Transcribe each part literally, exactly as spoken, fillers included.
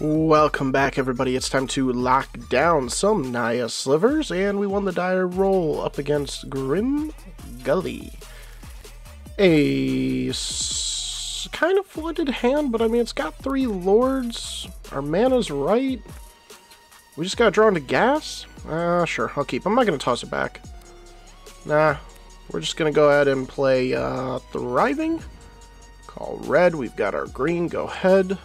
Welcome back, everybody. It's time to lock down some Naya slivers, and we won the dire roll up against Grim Gully. A s kind of flooded hand, but I mean, it's got three lords. Our mana's right. We just got drawn to gas? Ah, uh, sure, I'll keep. I'm not going to toss it back. Nah, we're just going to go ahead and play uh, Thriving. Call red. We've got our green. Go ahead.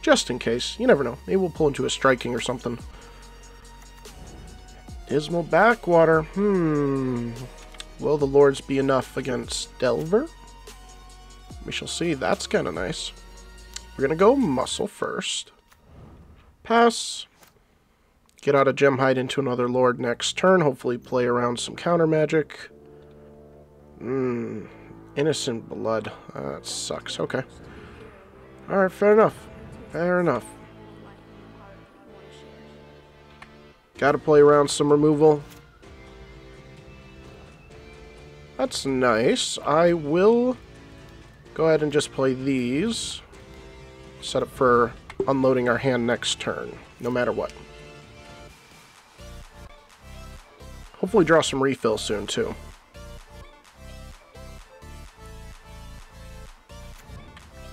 Just in case. You never know. Maybe we'll pull into a striking or something. Dismal backwater. Hmm. Will the lords be enough against Delver? We shall see. That's kind of nice. We're going to go muscle first. Pass. Get out of Gemhide into another lord next turn. Hopefully play around some counter magic. Hmm. Innocent blood. Uh, that sucks. Okay. Alright, fair enough. Fair enough. Gotta play around some removal. That's nice. I will go ahead and just play these. Set up for unloading our hand next turn, no matter what. Hopefully draw some refill soon, too.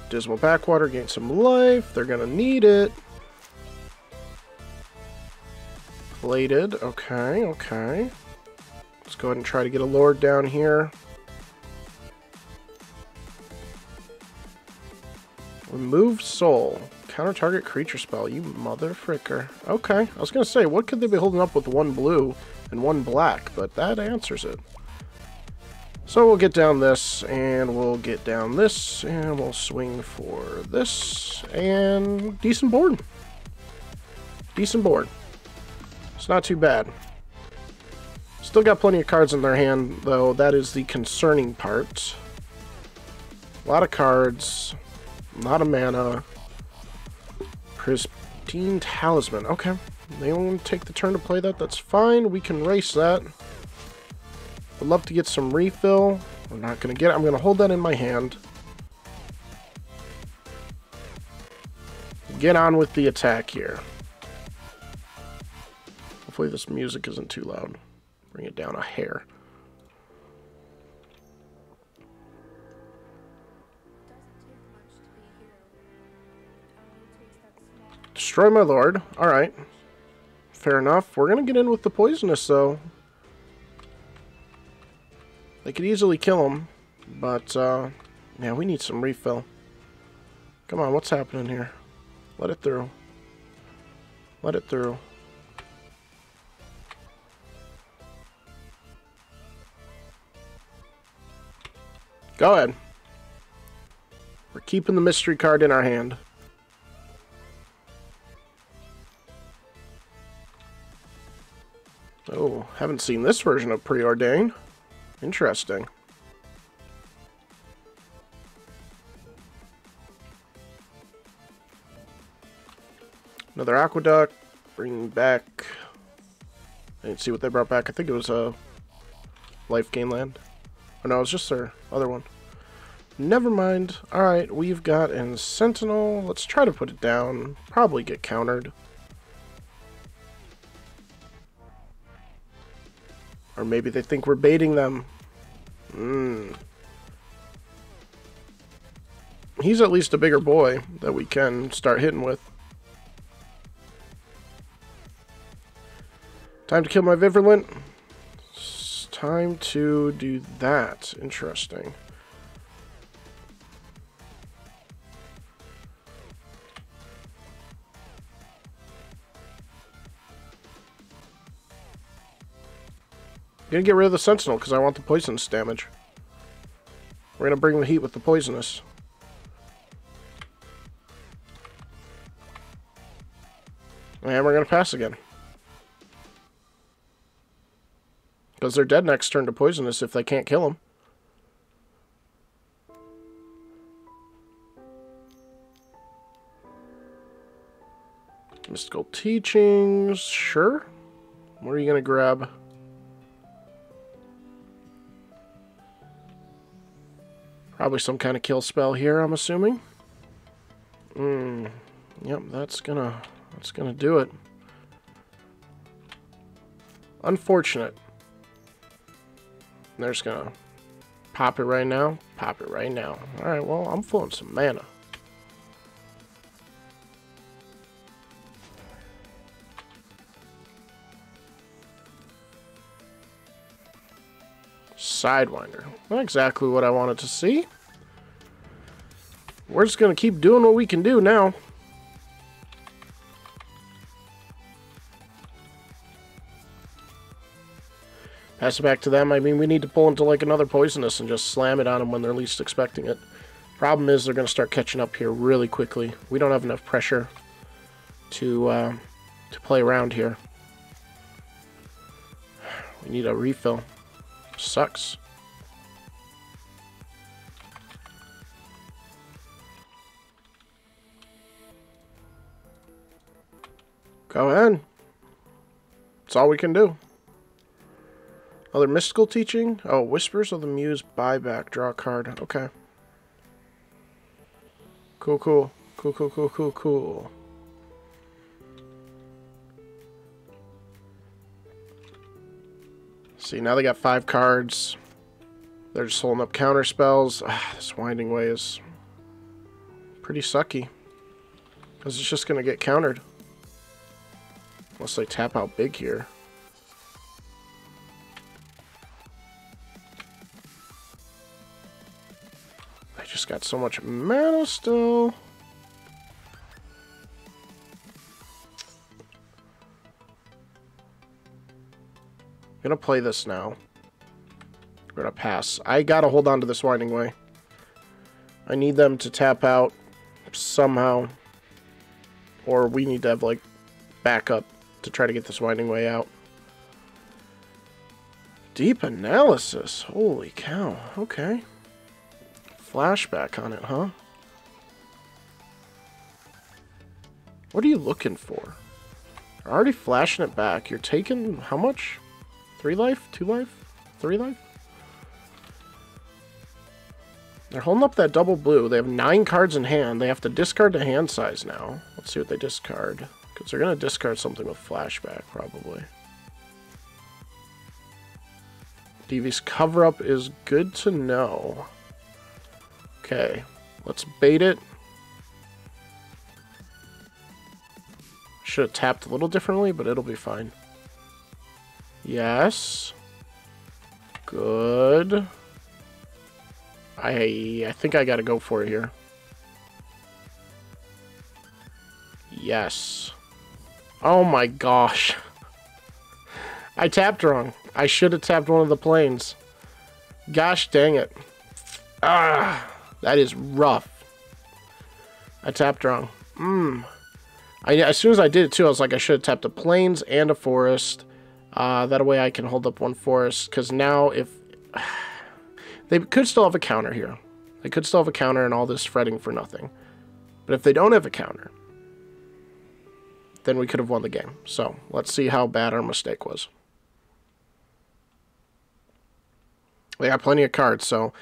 Dismal backwater, gain some life. They're gonna need it. Plated. Okay, okay. Let's go ahead and try to get a lord down here. Remove soul. Counter target creature spell. You mother fricker. Okay. I was gonna say, what could they be holding up with one blue and one black? But that answers it. So we'll get down this, and we'll get down this, and we'll swing for this, and decent board. Decent board. It's not too bad. Still got plenty of cards in their hand, though. That is the concerning part. A lot of cards, a lot of mana. Pristine Talisman. Okay. They won't take the turn to play that. That's fine. We can race that. I'd love to get some refill. We're not going to get it. I'm going to hold that in my hand. Get on with the attack here. Hopefully this music isn't too loud. Bring it down a hair. Destroy my lord. Alright. Fair enough. We're going to get in with the poisonous, though. They could easily kill him, but, uh, yeah, we need some refill. Come on, what's happening here? Let it through. Let it through. Go ahead. We're keeping the mystery card in our hand. Oh, haven't seen this version of Preordain. Interesting. Another aqueduct. Bring back. I didn't see what they brought back. I think it was a life gain land. Oh no, it was just their other one. Never mind. Alright, we've got an Sentinel. Let's try to put it down. Probably get countered. Or maybe they think we're baiting them. Mm. He's at least a bigger boy that we can start hitting with. Time to kill my Viverlance. It's time to do that. Interesting. I'm gonna get rid of the Sentinel because I want the poisonous damage. We're gonna bring the heat with the poisonous. And we're gonna pass again. Because they're dead next turn to poisonous if they can't kill them. Mystical teachings, sure. What are you gonna grab? Probably some kind of kill spell here, I'm assuming. Mm, Yep, that's gonna that's gonna do it. Unfortunate. They're just gonna pop it right now. Pop it right now. Alright, well, I'm flowing some mana. Sidewinder. Not exactly what I wanted to see. We're just gonna keep doing what we can do now. Pass it back to them. I mean, we need to pull into like another Poisonous and just slam it on them when they're least expecting it. Problem is, they're gonna start catching up here really quickly. We don't have enough pressure to uh, to play around here. We need a refill. Sucks. Go ahead. That's all we can do. Other mystical teaching? Oh, Whispers of the Muse buyback. Draw a card. Okay. Cool, cool. Cool, cool, cool, cool, cool. See, now they got five cards. They're just holding up counter spells. Ugh, this Winding Way is pretty sucky. Because it's just going to get countered. Unless they tap out big here. They just got so much mana still. I'm going to play this now. We're going to pass. I got to hold on to this Winding Way. I need them to tap out somehow. Or we need to have, like, backup to try to get this Winding Way out. Deep Analysis. Holy cow. Okay. Flashback on it, huh? What are you looking for? You're already flashing it back. You're taking how much? Three life? Two life? Three life? They're holding up that double blue. They have nine cards in hand. They have to discard to hand size now. Let's see what they discard. Because they're going to discard something with flashback, probably. D V's cover up is good to know. Okay, let's bait it. Should have tapped a little differently, but it'll be fine. Yes. Good. I, I think I got to go for it here. Yes. Oh my gosh. I tapped wrong. I should have tapped one of the plains. Gosh dang it. Ah, that is rough. I tapped wrong. Mmm. As soon as I did it too, I was like, I should have tapped a plains and a forest. Uh, that way I can hold up one forest. Because now if... they could still have a counter here. They could still have a counter and all this fretting for nothing. But if they don't have a counter, then we could have won the game. So, let's see how bad our mistake was. They got plenty of cards, so...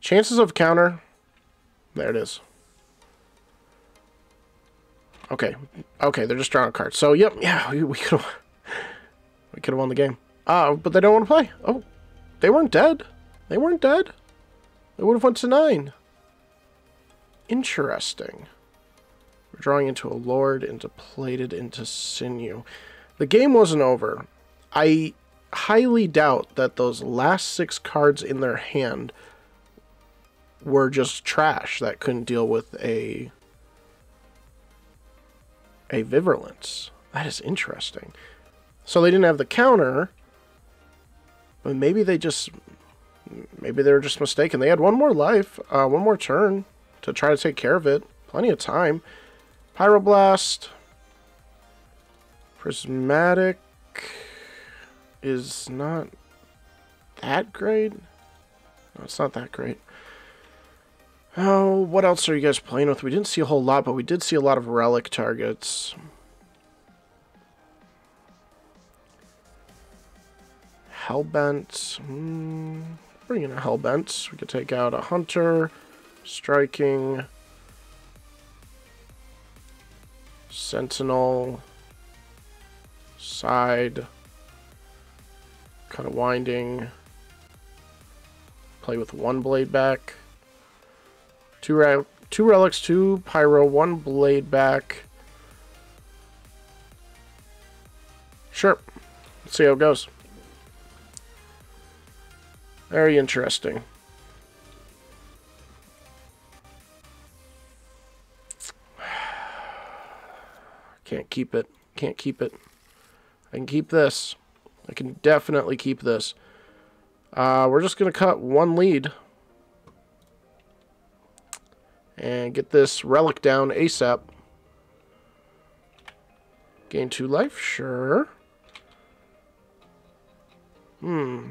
chances of counter... there it is. Okay. Okay, they're just drawing cards. So, yep, yeah, we, we could have... we could have won the game. Uh, but they don't want to play. Oh, they weren't dead. They weren't dead. They would have went to nine. Interesting. We're drawing into a Lord, into Plated, into Sinew. The game wasn't over. I highly doubt that those last six cards in their hand were just trash that couldn't deal with a, a Viverlance. That is interesting. So they didn't have the counter, but maybe they just, maybe they were just mistaken. They had one more life, uh, one more turn to try to take care of it. Plenty of time. Pyroblast. Prismatic is not that great. No, it's not that great. Oh, what else are you guys playing with? We didn't see a whole lot, but we did see a lot of relic targets. Hellbent. Mm, bring in a Hellbent. We could take out a Hunter. Striking. Sentinel, side, kind of winding, play with one blade back, two round. Two relics, two pyro, one blade back. Sure. Let's see how it goes. Very interesting. Can't keep it. Can't keep it. I can keep this. I can definitely keep this. Uh, we're just going to cut one lead. And get this relic down ASAP. Gain two life, sure. Hmm.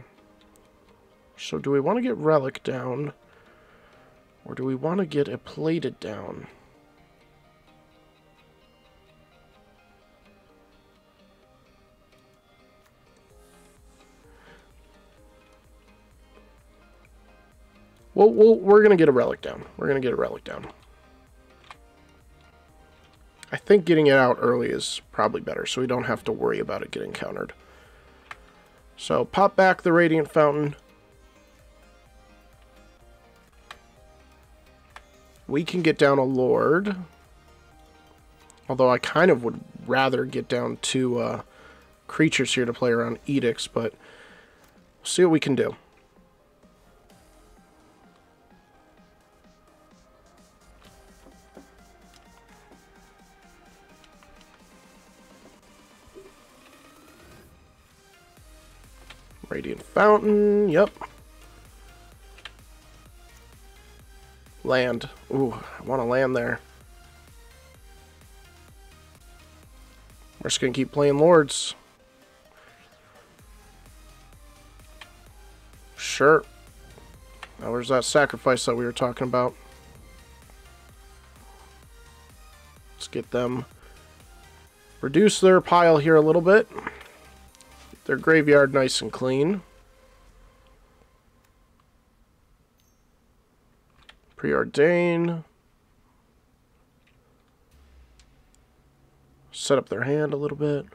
So do we want to get relic down? Or do we want to get it plated down? Well, we'll we're going to get a relic down. We're going to get a relic down. I think getting it out early is probably better, so we don't have to worry about it getting countered. So, pop back the Radiant Fountain. We can get down a Lord. Although I kind of would rather get down two uh, creatures here to play around Edicts, but we'll see what we can do. Radiant Fountain, yep. Land. Ooh, I want to land there. We're just going to keep playing Lords. Sure. Now where's that sacrifice that we were talking about? Let's get them. Reduce their pile here a little bit. Their graveyard nice and clean. Preordain. Set up their hand a little bit.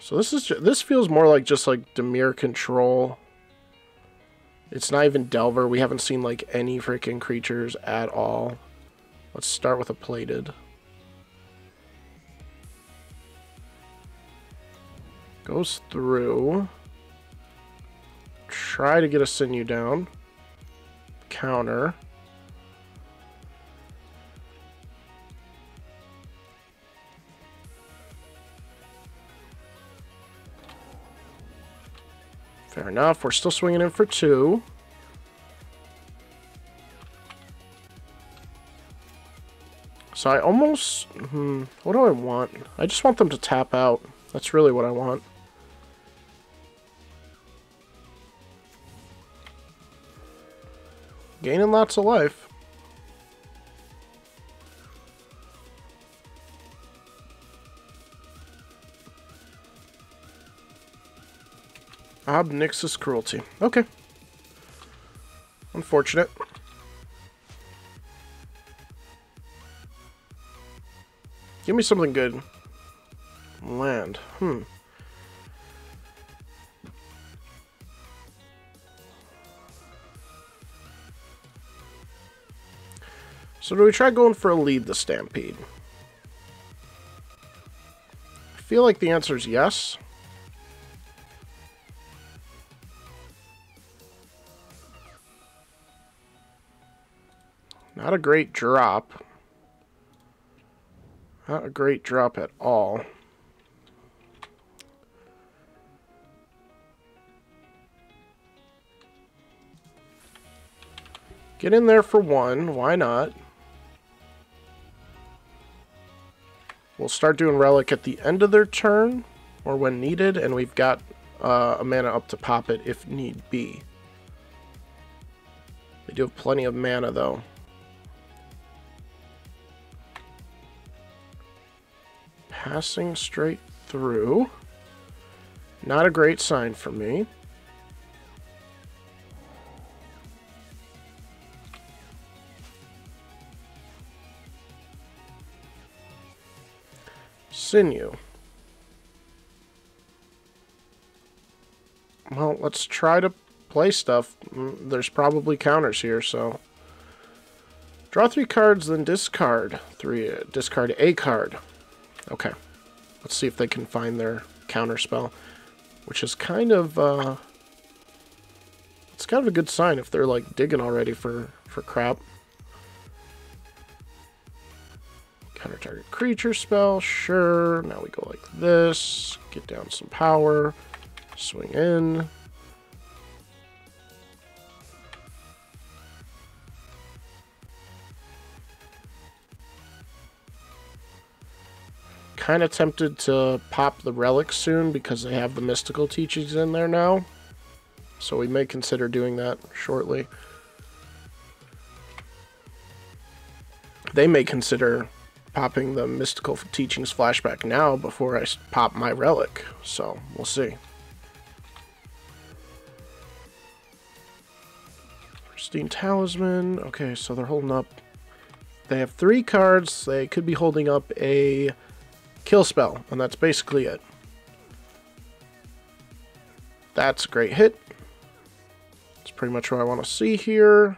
So this is just, this feels more like just like Dimir control. It's not even Delver. We haven't seen like any freaking creatures at all. Let's start with a plated. Goes through. Try to get a Sinew down. Counter. Fair enough. We're still swinging in for two. So I almost... Hmm, what do I want? I just want them to tap out. That's really what I want. Gaining lots of life. Obnix's Cruelty. Okay. Unfortunate. Give me something good. Land. Hmm. So do we try going for a lead the Stampede? I feel like the answer is yes. Not a great drop. Not a great drop at all. Get in there for one. Why not? We'll start doing Relic at the end of their turn, or when needed, and we've got uh, a mana up to pop it if need be. They do have plenty of mana, though. Passing straight through. Not a great sign for me. Sinew. Well, let's try to play stuff. There's probably counters here, so... Draw three cards, then discard three. Uh, discard a card. Okay. Let's see if they can find their counter spell. Which is kind of... Uh, it's kind of a good sign if they're, like, digging already for, for crap. Counter target creature spell, sure. Now we go like this. Get down some power. Swing in. Kind of tempted to pop the relics soon because they have the mystical teachings in there now. So we may consider doing that shortly. They may consider popping the mystical teachings flashback now before I pop my relic. So we'll see. Pristine Talisman. Okay, so they're holding up. They have three cards. They could be holding up a kill spell, and that's basically it. That's a great hit. That's pretty much what I want to see here.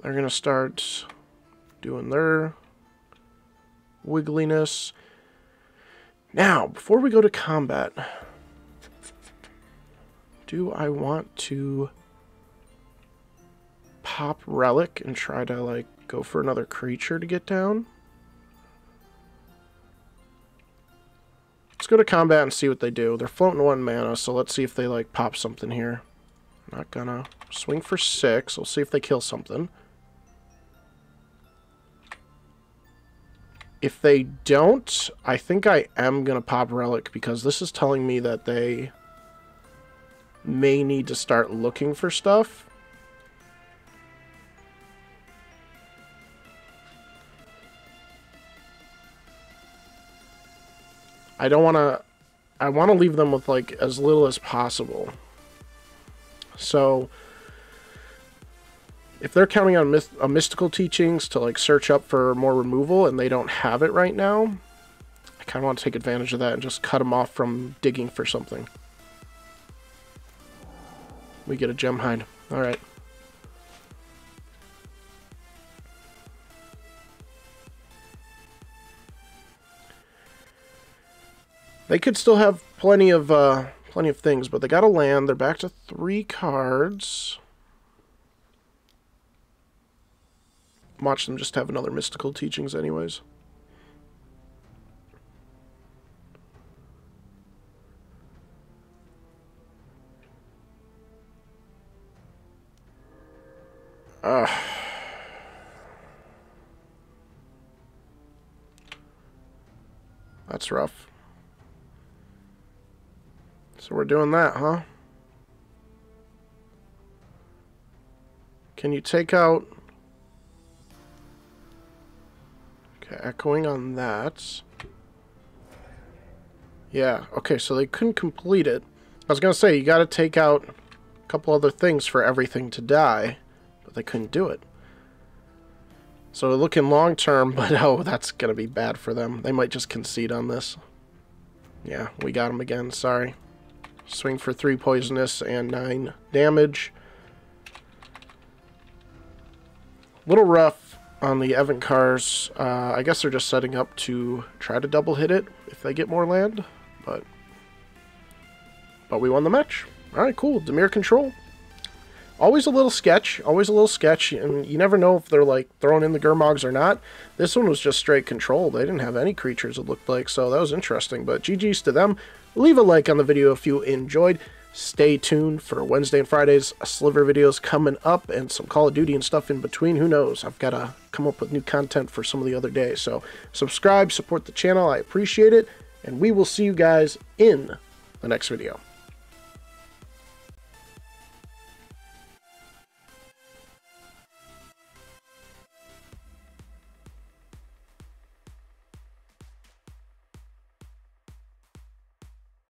They're going to start doing their wiggliness. Now, before we go to combat, do I want to pop relic and try to, like, go for another creature to get down? Let's go to combat and see what they do. They're floating one mana, so let's see if they, like, pop something here. Not gonna. Swing for six. We'll see if they kill something. If they don't, I think I am going to pop relic because this is telling me that they may need to start looking for stuff. I don't want to... I want to leave them with, like, as little as possible. So... if they're counting on myth uh, mystical teachings to, like, search up for more removal and they don't have it right now, I kind of want to take advantage of that and just cut them off from digging for something. We get a Gemhide. All right. They could still have plenty of uh, plenty of things, but they got to land. They're back to three cards. Watch them just have another mystical teachings anyways. Ugh. That's rough. So we're doing that, huh? Can you take out... Okay, echoing on that. Yeah, okay, so they couldn't complete it. I was going to say, you got to take out a couple other things for everything to die, but they couldn't do it. So looking long term, but oh, that's going to be bad for them. They might just concede on this. Yeah, we got them again, sorry. Swing for three poisonous and nine damage. Little rough. On the Event Cars, uh, I guess they're just setting up to try to double hit it if they get more land, but but we won the match. All right, cool. Dimir control. Always a little sketch, always a little sketch, and you never know if they're, like, throwing in the Gurmogs or not. This one was just straight control. They didn't have any creatures, it looked like, so that was interesting, but G G's to them. Leave a like on the video if you enjoyed. Stay tuned for Wednesday and Fridays Sliver videos coming up and some Call of Duty and stuff in between. Who knows? I've got to come up with new content for some of the other days. So subscribe, support the channel. I appreciate it. And we will see you guys in the next video.